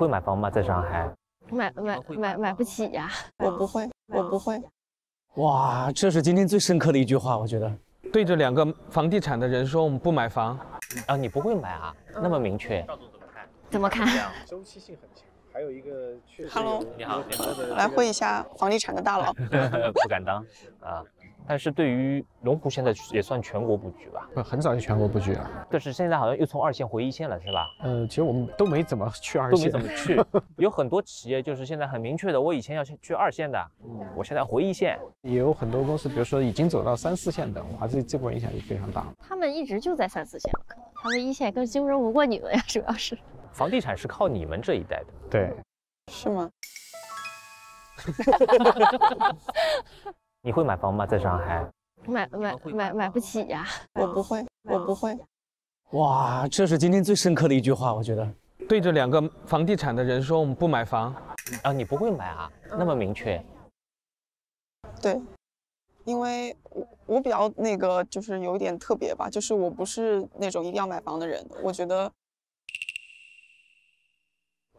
会买房吗？在上海？买不起呀、啊！我不会，我不会。哇，这是今天最深刻的一句话，我觉得。对着两个房地产的人说我们不买房啊，你不会买啊？那么明确。怎么看？周期性很强。 还有一个确实 ，Hello， 你好，你好，来会一下房地产的大佬，不敢当啊。但是对于龙湖现在也算全国布局吧？不，很早就全国布局了。但是现在好像又从2线回1线了，是吧？其实我们都没怎么去2线，都没怎么去。有很多企业就是现在很明确的，我以前要去2线的，我现在回1线。也有很多公司，比如说已经走到3、4线的，哇，这波影响力非常大。他们一直就在3、4线，他们1线跟竞争不过你们呀，主要是。 房地产是靠你们这一代的，对，是吗？你会买房吗？在上海？买不起呀、啊！我不会，我不会。哇，这是今天最深刻的一句话，我觉得。对着两个房地产的人说我们不买房啊，你不会买啊？那么明确。对，因为我比较那个就是有一点特别吧，就是我不是那种一定要买房的人，我觉得。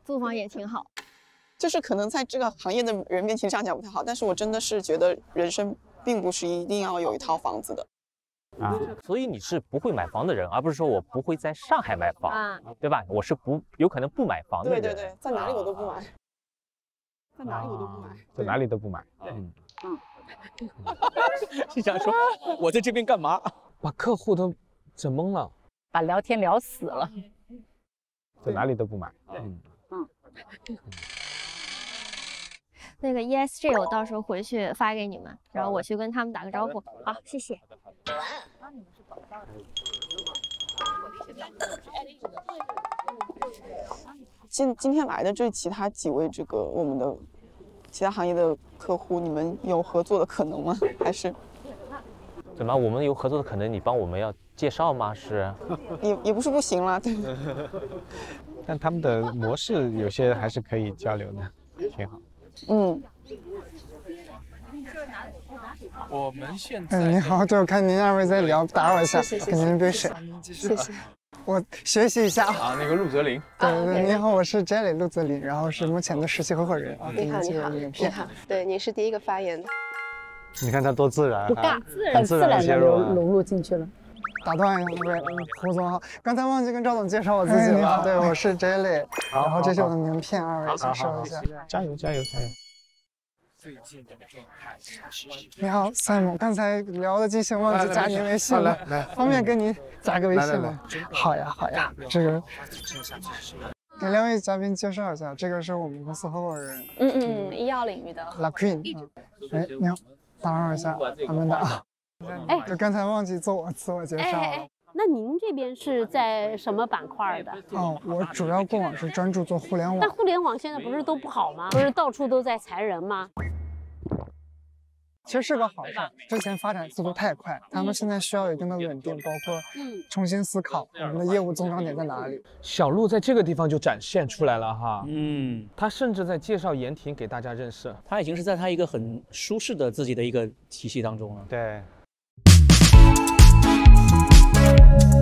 租房也挺好，就是可能在这个行业的人面前这样讲不太好，但是我真的是觉得人生并不是一定要有一套房子的啊，所以你是不会买房的人，而不是说我不会在上海买房，啊、对吧？我是不有可能不买房的人，对对对，在哪里我都不买，在哪里我都不买，在哪里都不买，嗯嗯，你想说我在这边干嘛？把客户都整懵了，把聊天聊死了，在哪里都不买，嗯。 那个 ESG 我到时候回去发给你们，然后我去跟他们打个招呼。好，谢谢。今天来的这其他几位这个我们的其他行业的客户，你们有合作的可能吗？还是怎么？我们有合作的可能，你帮我们要介绍吗？是，也不是不行啦，对。但他们的模式有些还是可以交流的，挺好。嗯，我们现在、你好，对，我看您二位在聊，打扰一下，给您一杯水。谢谢，我学习一下啊。那个陆泽林，对对，你好，我是 Jelly 陆泽林，然后是目前的实习合伙人啊。你好，你好，你好，对，你是第一个发言的。你看他多自然，不尬，很自然的融入进去了。 打断一下，对，胡总好，刚才忘记跟赵总介绍我自己了。对，我是 Jelly， 然后这是我的名片，二位请收一下。加油，加油，加油！最近的状态。你好 ，Simon， 刚才聊的尽兴，忘记加您微信了，来，方便跟您加个微信吗？好呀，好呀，这个给两位嘉宾介绍一下，这个是我们公司合伙人，医药领域的 La Queen。哎，你好，打扰一下，他们的。 哎，就刚才忘记做我自我介绍了。那您这边是在什么板块的？哦，我主要过往是专注做互联网。但互联网现在不是都不好吗？不是到处都在裁人吗？其实是个好事。之前发展速度太快，他们现在需要有一定的稳定，包括重新思考我们的业务增长点在哪里。小鹿在这个地方就展现出来了哈。嗯，他甚至在介绍言婷给大家认识，他已经是在他一个很舒适的自己的一个体系当中了。对。Thank you.